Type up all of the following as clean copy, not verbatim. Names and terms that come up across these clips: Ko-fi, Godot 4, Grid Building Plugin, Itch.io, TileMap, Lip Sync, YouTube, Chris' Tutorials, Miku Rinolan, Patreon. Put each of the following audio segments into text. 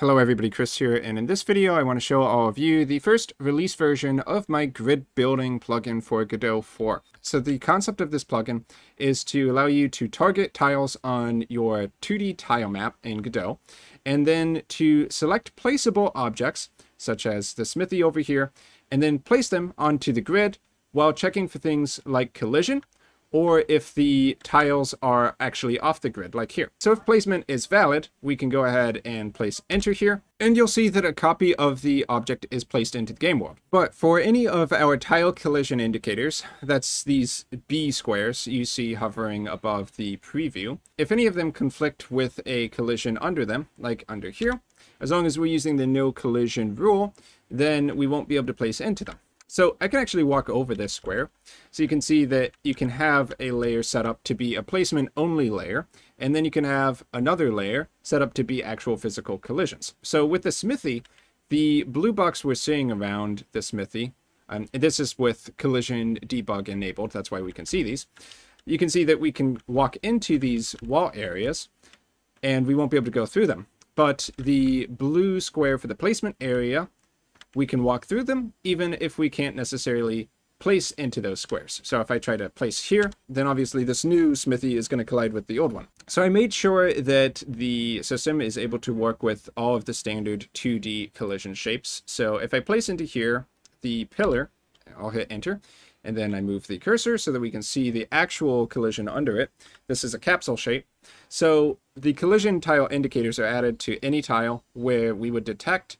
Hello everybody, Chris here, and in this video I want to show all of you the first release version of my Grid Building plugin for Godot 4. So the concept of this plugin is to allow you to target tiles on your 2D tile map in Godot, and then to select placeable objects, such as the smithy over here, and then place them onto the grid while checking for things like collision, or if the tiles are actually off the grid, like here. So if placement is valid, we can go ahead and place enter here, and you'll see that a copy of the object is placed into the game world. But for any of our tile collision indicators, that's these B squares you see hovering above the preview, if any of them conflict with a collision under them, like under here, as long as we're using the no collision rule, then we won't be able to place into them. So I can actually walk over this square. So you can see that you can have a layer set up to be a placement only layer, and then you can have another layer set up to be actual physical collisions. So with the smithy, the blue box we're seeing around the smithy, and this is with collision debug enabled, that's why we can see these. You can see that we can walk into these wall areas and we won't be able to go through them. But the blue square for the placement area, we can walk through them even if we can't necessarily place into those squares. So if I try to place here, then obviously this new smithy is going to collide with the old one. So I made sure that the system is able to work with all of the standard 2D collision shapes. So if I place into here the pillar, I'll hit enter, and then I move the cursor so that we can see the actual collision under it. This is a capsule shape. So the collision tile indicators are added to any tile where we would detect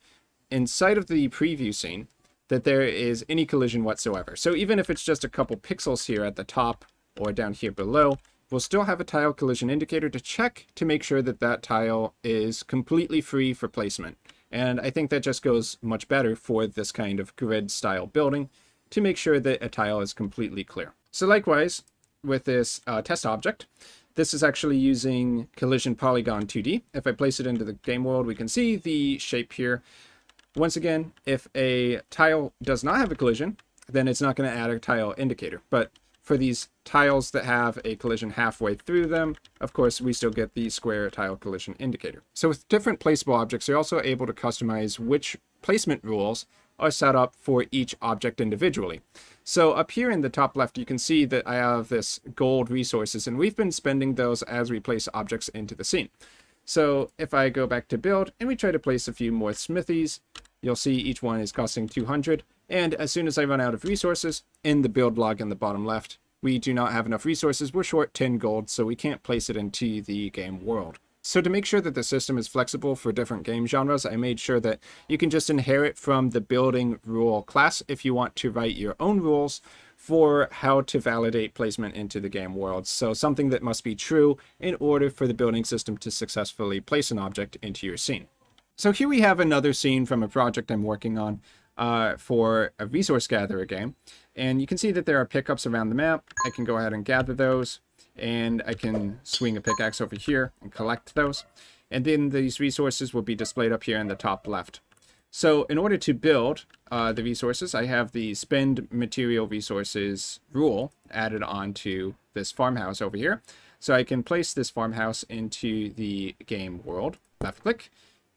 inside of the preview scene that there is any collision whatsoever. So even if it's just a couple pixels here at the top or down here below, we'll still have a tile collision indicator to check to make sure that that tile is completely free for placement. And I think that just goes much better for this kind of grid style building to make sure that a tile is completely clear. So likewise with this test object, this is actually using collision polygon 2D. If I place it into the game world, we can see the shape here. Once again, if a tile does not have a collision, then it's not going to add a tile indicator. But for these tiles that have a collision halfway through them, of course, we still get the square tile collision indicator. So with different placeable objects, you're also able to customize which placement rules are set up for each object individually. So up here in the top left, you can see that I have this gold resources, and we've been spending those as we place objects into the scene. So if I go back to build and we try to place a few more smithies, you'll see each one is costing 200. And as soon as I run out of resources, in the build log in the bottom left, we do not have enough resources. We're short 10 gold, so we can't place it into the game world. So to make sure that the system is flexible for different game genres, I made sure that you can just inherit from the building rule class if you want to write your own rules for how to validate placement into the game world. So something that must be true in order for the building system to successfully place an object into your scene. So here we have another scene from a project I'm working on for a resource gatherer game. And you can see that there are pickups around the map. I can go ahead and gather those, and I can swing a pickaxe over here and collect those. And then these resources will be displayed up here in the top left. So in order to build the resources, I have the spend material resources rule added onto this farmhouse over here. So I can place this farmhouse into the game world. Left click.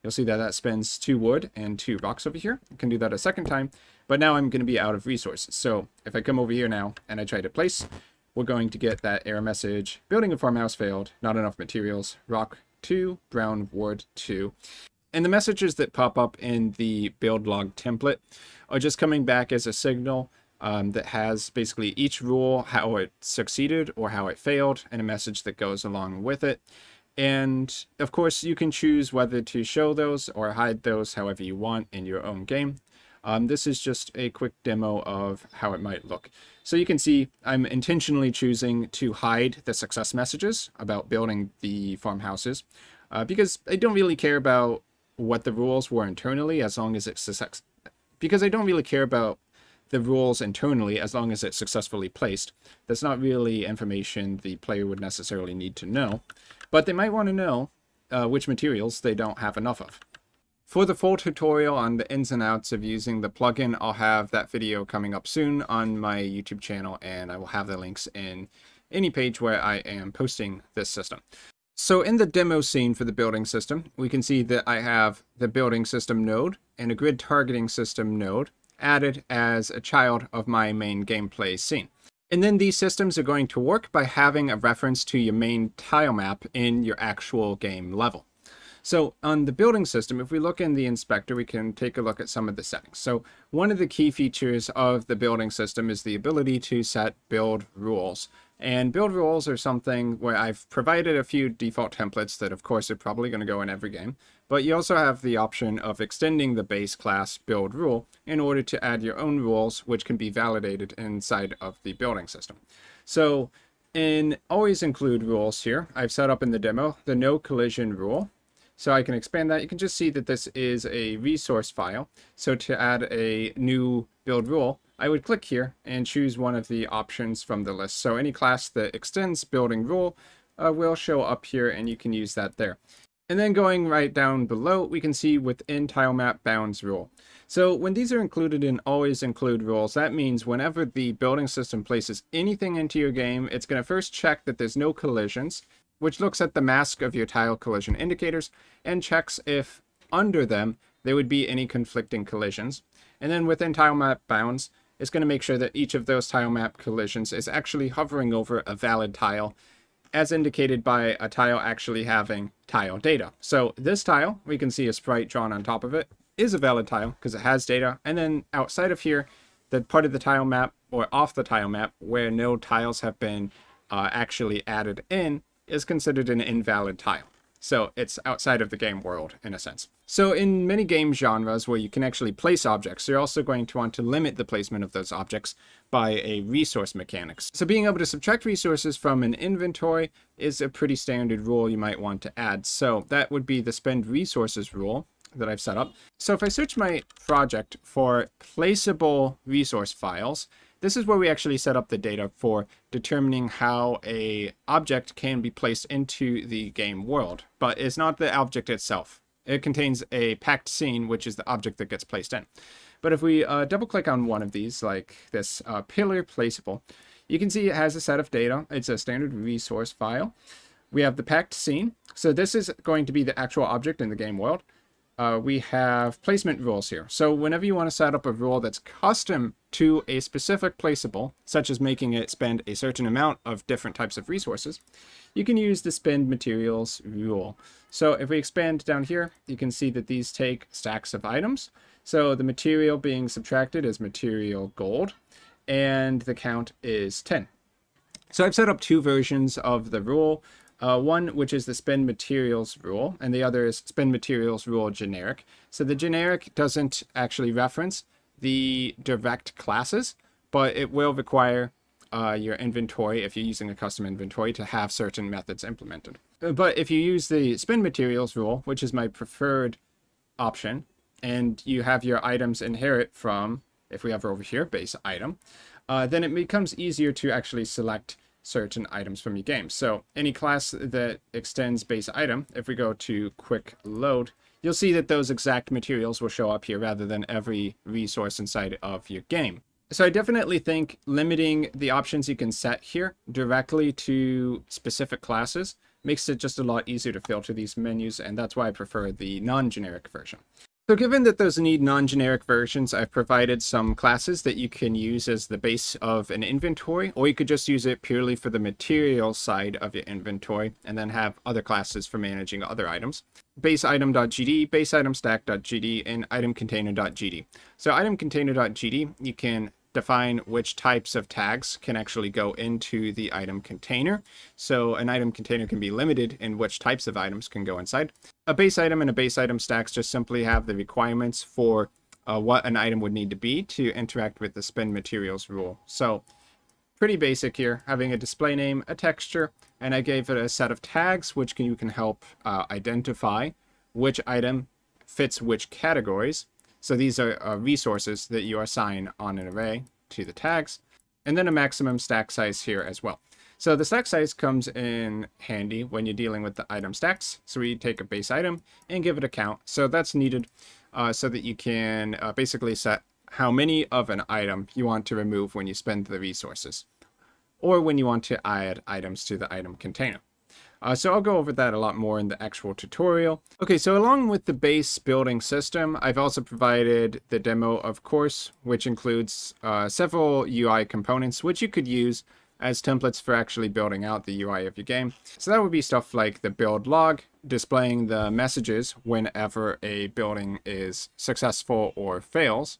You'll see that that spends 2 wood and 2 rocks over here. I can do that a second time, but now I'm going to be out of resources. So if I come over here now and I try to place, we're going to get that error message, building a farmhouse failed, not enough materials, rock 2, brown wood 2. And the messages that pop up in the build log template are just coming back as a signal that has basically each rule, how it succeeded or how it failed, and a message that goes along with it. And of course you can choose whether to show those or hide those however you want in your own game. This is just a quick demo of how it might look. So you can see I'm intentionally choosing to hide the success messages about building the farmhouses because I don't really care about what the rules were internally as long as it's success. Because I don't really care about the rules internally as long as it's successfully placed. That's not really information the player would necessarily need to know, but they might want to know which materials they don't have enough of. For the full tutorial on the ins and outs of using the plugin, I'll have that video coming up soon on my YouTube channel, and I will have the links in any page where I am posting this system. So in the demo scene for the building system, we can see that I have the building system node and a grid targeting system node added as a child of my main gameplay scene. And then these systems are going to work by having a reference to your main tile map in your actual game level. So on the building system, if we look in the inspector, we can take a look at some of the settings. So one of the key features of the building system is the ability to set build rules. And build rules are something where I've provided a few default templates that, of course, are probably going to go in every game. But you also have the option of extending the base class build rule in order to add your own rules, which can be validated inside of the building system. So in always include rules here, I've set up in the demo the no collision rule. So I can expand that. You can just see that this is a resource file. So to add a new build rule, I would click here and choose one of the options from the list. So any class that extends building rule will show up here, and you can use that there. And then going right down below, we can see within TileMap bounds rule. So when these are included in always include rules, that means whenever the building system places anything into your game, it's going to first check that there's no collisions, which looks at the mask of your tile collision indicators and checks if under them there would be any conflicting collisions. And then within TileMap bounds, it's going to make sure that each of those TileMap collisions is actually hovering over a valid tile, as indicated by a tile actually having tile data. So this tile, we can see a sprite drawn on top of it, is a valid tile because it has data. And then outside of here, the part of the tile map or off the tile map where no tiles have been actually added in is considered an invalid tile. So it's outside of the game world in a sense. So in many game genres where you can actually place objects, you're also going to want to limit the placement of those objects by a resource mechanics. So being able to subtract resources from an inventory is a pretty standard rule you might want to add. So that would be the spend resources rule that I've set up. So if I search my project for placeable resource files, this is where we actually set up the data for determining how an object can be placed into the game world, but it's not the object itself. It contains a packed scene, which is the object that gets placed in. But if we double click on one of these, like this pillar placeable, you can see it has a set of data. It's a standard resource file. We have the packed scene. So this is going to be the actual object in the game world. We have placement rules here. So whenever you want to set up a rule that's custom to a specific placeable, such as making it spend a certain amount of different types of resources, you can use the spend materials rule. So if we expand down here, you can see that these take stacks of items. So the material being subtracted is material gold, and the count is 10. So I've set up two versions of the rule. One which is the spend materials rule, and the other is spend materials rule generic. So the generic doesn't actually reference the direct classes, but it will require your inventory, if you're using a custom inventory, to have certain methods implemented. But if you use the spend materials rule, which is my preferred option, and you have your items inherit from, if we have over here, base item, then it becomes easier to actually select certain items from your game. So any class that extends base item, if we go to quick load, you'll see that those exact materials will show up here rather than every resource inside of your game. So I definitely think limiting the options you can set here directly to specific classes makes it just a lot easier to filter these menus, and that's why I prefer the non-generic version. So given that those need non-generic versions, I've provided some classes that you can use as the base of an inventory, or you could just use it purely for the material side of your inventory and then have other classes for managing other items. BaseItem.gd, BaseItemStack.gd, and ItemContainer.gd. So ItemContainer.gd, you can define which types of tags can actually go into the item container. So an item container can be limited in which types of items can go inside. A base item and a base item stacks just simply have the requirements for what an item would need to be to interact with the spend materials rule. So pretty basic here, having a display name, a texture, and I gave it a set of tags which you can help identify which item fits which categories. So these are resources that you assign on an array to the tags, and then a maximum stack size here as well. So the stack size comes in handy when you're dealing with the item stacks. So we take a base item and give it a count. So that's needed so that you can basically set how many of an item you want to remove when you spend the resources, or when you want to add items to the item container. So I'll go over that a lot more in the actual tutorial. Okay, so along with the base building system, I've also provided the demo, of course, which includes several UI components, which you could use as templates for actually building out the UI of your game. So that would be stuff like the build log, displaying the messages whenever a building is successful or fails.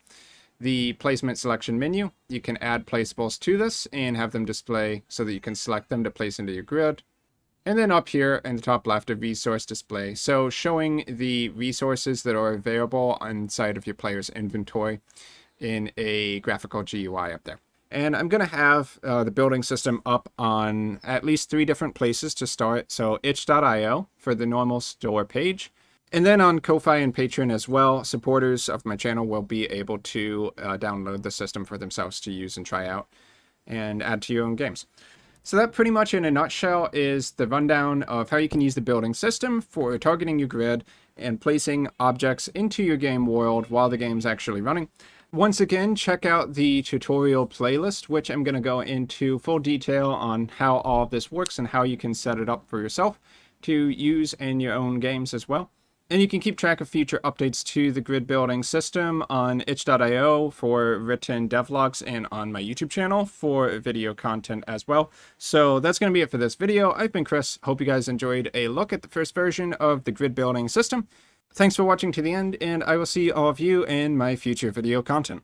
The placement selection menu, you can add placeables to this and have them display so that you can select them to place into your grid. And then up here in the top left, a resource display. So showing the resources that are available inside of your player's inventory in a graphical GUI up there. And I'm going to have the building system up on at least 3 different places to start. So itch.io for the normal store page. And then on Ko-fi and Patreon as well, supporters of my channel will be able to download the system for themselves to use and try out and add to your own games. So that pretty much in a nutshell is the rundown of how you can use the building system for targeting your grid and placing objects into your game world while the game's actually running. Once again, check out the tutorial playlist, which I'm going to go into full detail on how all of this works and how you can set it up for yourself to use in your own games as well. And you can keep track of future updates to the grid building system on itch.io for written devlogs and on my YouTube channel for video content as well. So that's going to be it for this video. I've been Chris. Hope you guys enjoyed a look at the first version of the grid building system. Thanks for watching to the end, and I will see all of you in my future video content.